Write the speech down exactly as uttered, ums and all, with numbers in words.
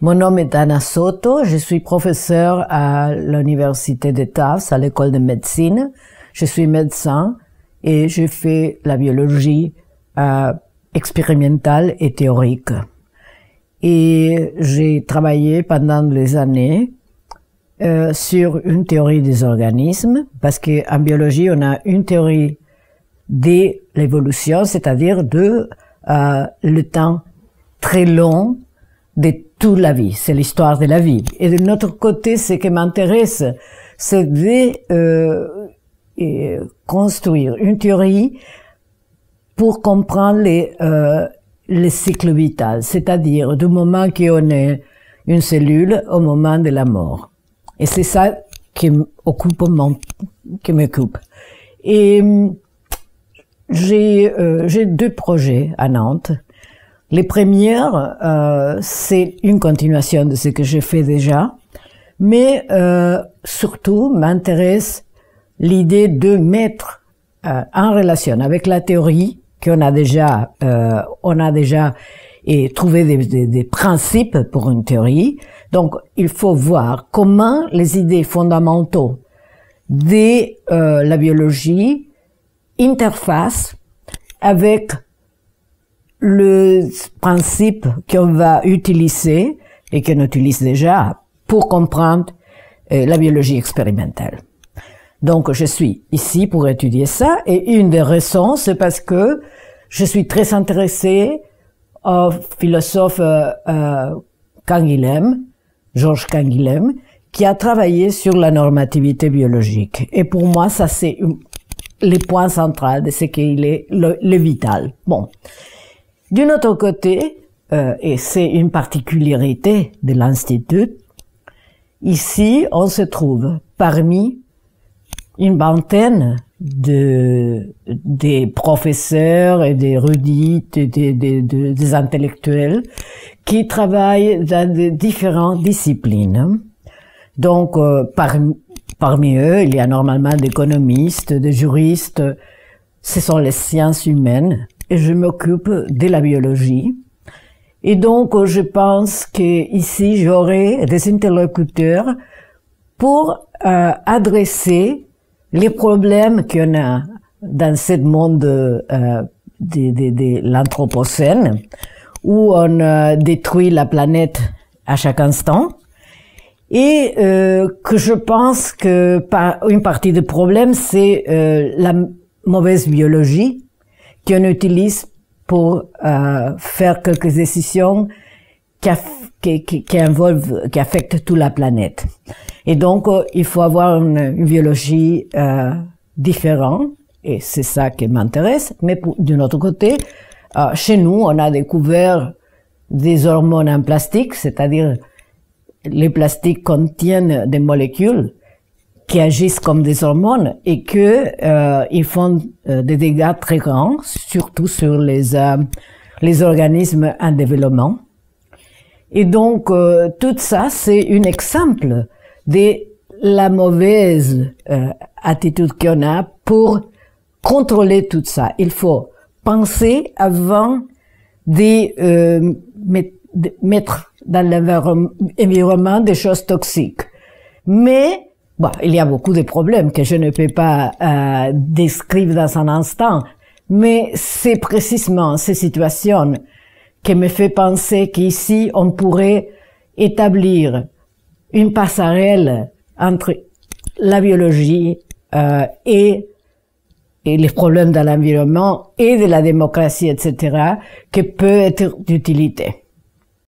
Mon nom est Ana Soto, je suis professeure à l'université de Tufts, à l'école de médecine. Je suis médecin et je fais la biologie euh, expérimentale et théorique. Et j'ai travaillé pendant des années euh, sur une théorie des organismes, parce qu'en biologie, on a une théorie de l'évolution, c'est-à-dire de euh, le temps très long de toute la vie, c'est l'histoire de la vie. Et de notre côté, ce qui m'intéresse, c'est de euh, construire une théorie pour comprendre les, euh, les cycles vitaux, c'est-à-dire du moment qu'on est une cellule au moment de la mort. Et c'est ça qui m'occupe, qui m'occupe. Et j'ai euh, j'ai deux projets à Nantes. Les premières, euh, c'est une continuation de ce que j'ai fait déjà, mais euh, surtout m'intéresse l'idée de mettre euh, en relation avec la théorie qu'on a déjà, euh, on a déjà et trouvé des, des, des principes pour une théorie. Donc, il faut voir comment les idées fondamentaux de euh, la biologie interfacent avec le principe qu'on va utiliser et qu'on utilise déjà pour comprendre euh, la biologie expérimentale. Donc, je suis ici pour étudier ça, et une des raisons, c'est parce que je suis très intéressée au philosophe euh, euh, Canguilhem, Georges Canguilhem, qui a travaillé sur la normativité biologique. Et pour moi, ça, c'est le point central de ce qu'il est le, le vital. Bon. D'un autre côté, euh, et c'est une particularité de l'Institut, ici on se trouve parmi une vingtaine de des professeurs et des érudites, et des, des, des, des intellectuels qui travaillent dans de différentes disciplines. Donc euh, parmi, parmi eux, il y a normalement des économistes, des juristes, ce sont les sciences humaines. Et je m'occupe de la biologie. Et donc, je pense qu'ici, j'aurai des interlocuteurs pour euh, adresser les problèmes qu'on a dans ce monde euh, de, de, de l'anthropocène, où on euh, détruit la planète à chaque instant, et euh, que je pense que par une partie du problème, c'est euh, la mauvaise biologie, qu'on utilise pour euh, faire quelques décisions qui, qui, qui, qui involvent, qui affectent toute la planète. Et donc, euh, il faut avoir une, une biologie euh, différente, et c'est ça qui m'intéresse. Mais d'un autre côté, euh, chez nous, on a découvert des hormones en plastique, c'est-à-dire les plastiques contiennent des molécules qui agissent comme des hormones et que euh, ils font euh, des dégâts très grands, surtout sur les euh, les organismes en développement. Et donc euh, tout ça, c'est un exemple de la mauvaise euh, attitude qu'on a pour contrôler tout ça. Il faut penser avant de, euh, met, de mettre dans l'environnement des choses toxiques, mais bon, il y a beaucoup de problèmes que je ne peux pas euh, décrire dans un instant, mais c'est précisément ces situations qui me fait penser qu'ici, on pourrait établir une passerelle entre la biologie euh, et, et les problèmes de l'environnement et de la démocratie, et cetera, qui peut être d'utilité.